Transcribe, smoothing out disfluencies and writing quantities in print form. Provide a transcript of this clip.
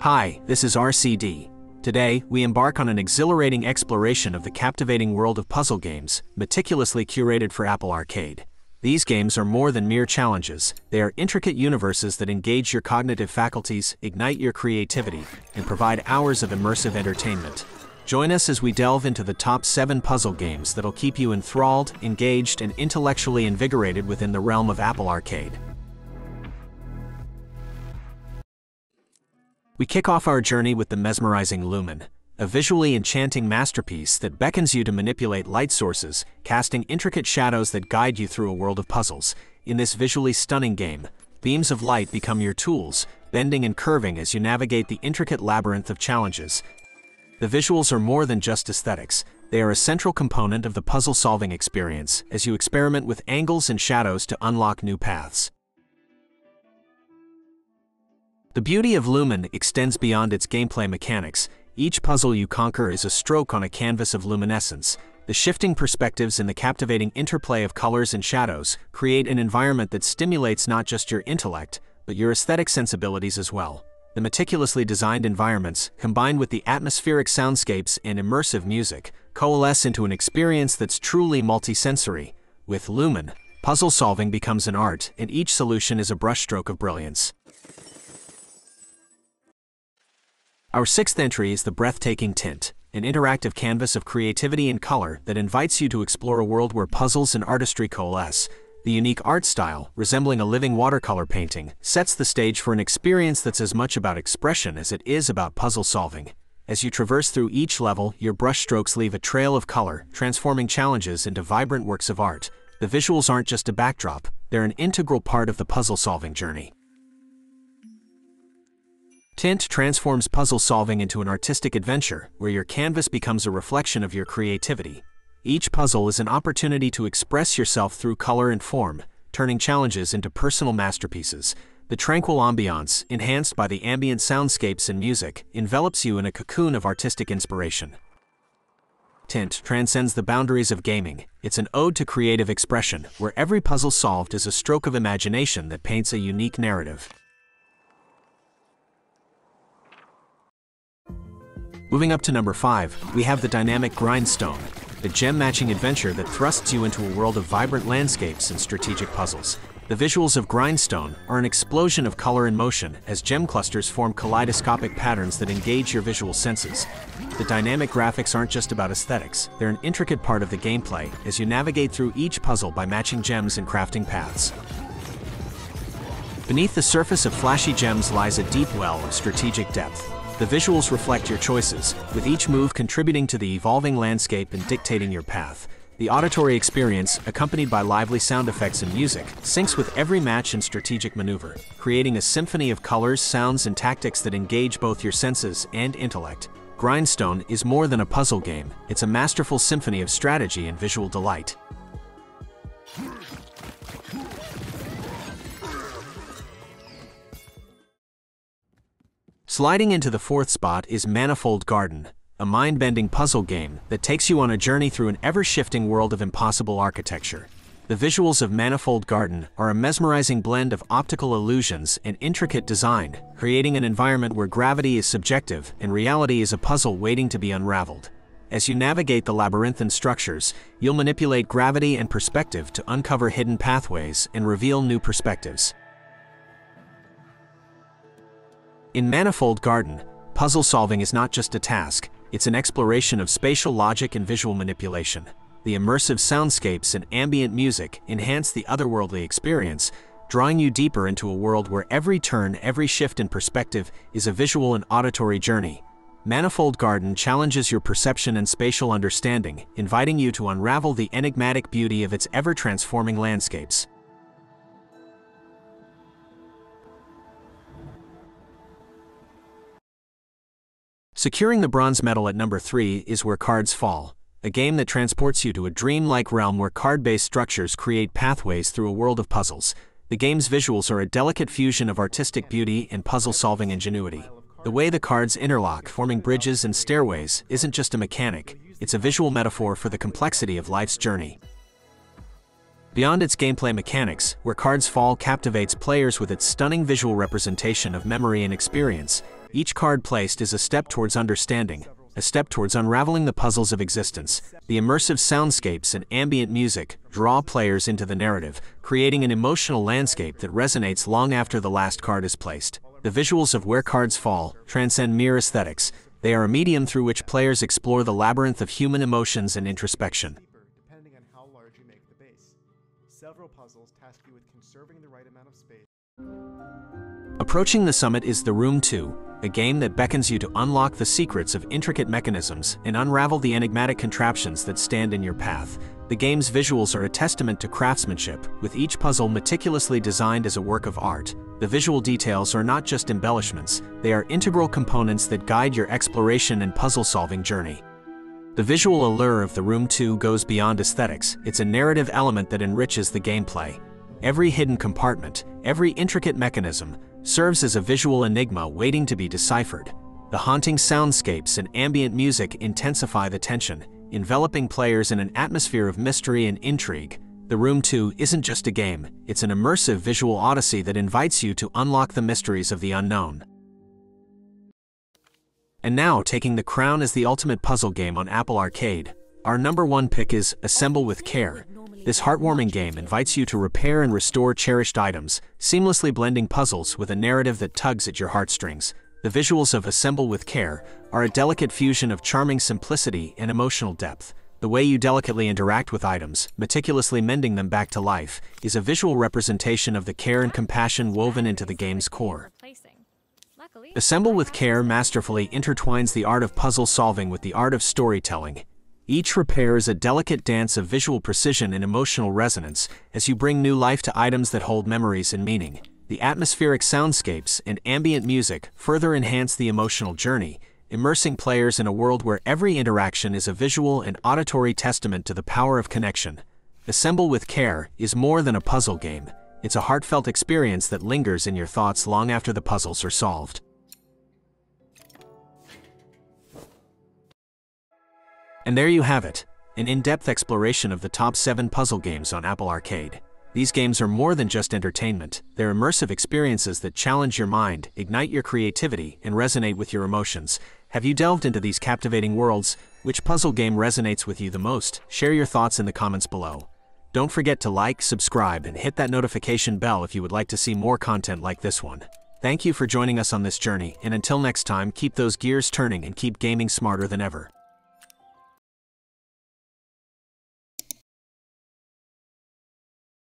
Hi, this is RCD. Today, we embark on an exhilarating exploration of the captivating world of puzzle games, meticulously curated for Apple Arcade. These games are more than mere challenges. They are intricate universes that engage your cognitive faculties, ignite your creativity, and provide hours of immersive entertainment. Join us as we delve into the top 7 puzzle games that'll keep you enthralled, engaged, and intellectually invigorated within the realm of Apple Arcade. We kick off our journey with the mesmerizing Lumen, a visually enchanting masterpiece that beckons you to manipulate light sources, casting intricate shadows that guide you through a world of puzzles. In this visually stunning game, beams of light become your tools, bending and curving as you navigate the intricate labyrinth of challenges. The visuals are more than just aesthetics. They are a central component of the puzzle-solving experience as you experiment with angles and shadows to unlock new paths. The beauty of Lumen extends beyond its gameplay mechanics. Each puzzle you conquer is a stroke on a canvas of luminescence. The shifting perspectives and the captivating interplay of colors and shadows create an environment that stimulates not just your intellect, but your aesthetic sensibilities as well. The meticulously designed environments, combined with the atmospheric soundscapes and immersive music, coalesce into an experience that's truly multisensory. With Lumen, puzzle solving becomes an art, and each solution is a brushstroke of brilliance. Our 6th entry is the breathtaking Tint, an interactive canvas of creativity and color that invites you to explore a world where puzzles and artistry coalesce. The unique art style, resembling a living watercolor painting, sets the stage for an experience that's as much about expression as it is about puzzle solving. As you traverse through each level, your brushstrokes leave a trail of color, transforming challenges into vibrant works of art. The visuals aren't just a backdrop, they're an integral part of the puzzle-solving journey. Tint transforms puzzle solving into an artistic adventure, where your canvas becomes a reflection of your creativity. Each puzzle is an opportunity to express yourself through color and form, turning challenges into personal masterpieces. The tranquil ambiance, enhanced by the ambient soundscapes and music, envelops you in a cocoon of artistic inspiration. Tint transcends the boundaries of gaming. It's an ode to creative expression, where every puzzle solved is a stroke of imagination that paints a unique narrative. Moving up to number 5, we have the dynamic Grindstone, the gem-matching adventure that thrusts you into a world of vibrant landscapes and strategic puzzles. The visuals of Grindstone are an explosion of color and motion as gem clusters form kaleidoscopic patterns that engage your visual senses. The dynamic graphics aren't just about aesthetics, they're an intricate part of the gameplay as you navigate through each puzzle by matching gems and crafting paths. Beneath the surface of flashy gems lies a deep well of strategic depth. The visuals reflect your choices, with each move contributing to the evolving landscape and dictating your path. The auditory experience, accompanied by lively sound effects and music, syncs with every match and strategic maneuver, creating a symphony of colors, sounds, and tactics that engage both your senses and intellect. Grindstone is more than a puzzle game, it's a masterful symphony of strategy and visual delight. Sliding into the 4th spot is Manifold Garden, a mind-bending puzzle game that takes you on a journey through an ever-shifting world of impossible architecture. The visuals of Manifold Garden are a mesmerizing blend of optical illusions and intricate design, creating an environment where gravity is subjective and reality is a puzzle waiting to be unraveled. As you navigate the labyrinthine structures, you'll manipulate gravity and perspective to uncover hidden pathways and reveal new perspectives. In Manifold Garden, puzzle solving is not just a task, it's an exploration of spatial logic and visual manipulation. The immersive soundscapes and ambient music enhance the otherworldly experience, drawing you deeper into a world where every turn, every shift in perspective is a visual and auditory journey. Manifold Garden challenges your perception and spatial understanding, inviting you to unravel the enigmatic beauty of its ever-transforming landscapes. Securing the bronze medal at number 3 is Where Cards Fall, a game that transports you to a dreamlike realm where card-based structures create pathways through a world of puzzles. The game's visuals are a delicate fusion of artistic beauty and puzzle-solving ingenuity. The way the cards interlock, forming bridges and stairways, isn't just a mechanic, it's a visual metaphor for the complexity of life's journey. Beyond its gameplay mechanics, Where Cards Fall captivates players with its stunning visual representation of memory and experience. Each card placed is a step towards understanding, a step towards unraveling the puzzles of existence. The immersive soundscapes and ambient music draw players into the narrative, creating an emotional landscape that resonates long after the last card is placed. The visuals of Where Cards Fall transcend mere aesthetics. They are a medium through which players explore the labyrinth of human emotions and introspection. Depending on how large you make the base, several puzzles task you with conserving the right amount of space. Approaching the summit is The Room 2, a game that beckons you to unlock the secrets of intricate mechanisms and unravel the enigmatic contraptions that stand in your path. The game's visuals are a testament to craftsmanship, with each puzzle meticulously designed as a work of art. The visual details are not just embellishments, they are integral components that guide your exploration and puzzle-solving journey. The visual allure of The Room 2 goes beyond aesthetics. It's a narrative element that enriches the gameplay. Every hidden compartment, every intricate mechanism, serves as a visual enigma waiting to be deciphered. The haunting soundscapes and ambient music intensify the tension, enveloping players in an atmosphere of mystery and intrigue. The Room 2 isn't just a game, it's an immersive visual odyssey that invites you to unlock the mysteries of the unknown. And now, taking the crown as the ultimate puzzle game on Apple Arcade, our #1 pick is Assemble with Care. This heartwarming game invites you to repair and restore cherished items, seamlessly blending puzzles with a narrative that tugs at your heartstrings. The visuals of Assemble with Care are a delicate fusion of charming simplicity and emotional depth. The way you delicately interact with items, meticulously mending them back to life, is a visual representation of the care and compassion woven into the game's core. Assemble with Care masterfully intertwines the art of puzzle solving with the art of storytelling. Each repair is a delicate dance of visual precision and emotional resonance as you bring new life to items that hold memories and meaning. The atmospheric soundscapes and ambient music further enhance the emotional journey, immersing players in a world where every interaction is a visual and auditory testament to the power of connection. Assemble with Care is more than a puzzle game. It's a heartfelt experience that lingers in your thoughts long after the puzzles are solved. And there you have it, an in-depth exploration of the top 7 puzzle games on Apple Arcade. These games are more than just entertainment. They're immersive experiences that challenge your mind, ignite your creativity, and resonate with your emotions. Have you delved into these captivating worlds? Which puzzle game resonates with you the most? Share your thoughts in the comments below. Don't forget to like, subscribe, and hit that notification bell if you would like to see more content like this one. Thank you for joining us on this journey, and until next time, keep those gears turning and keep gaming smarter than ever.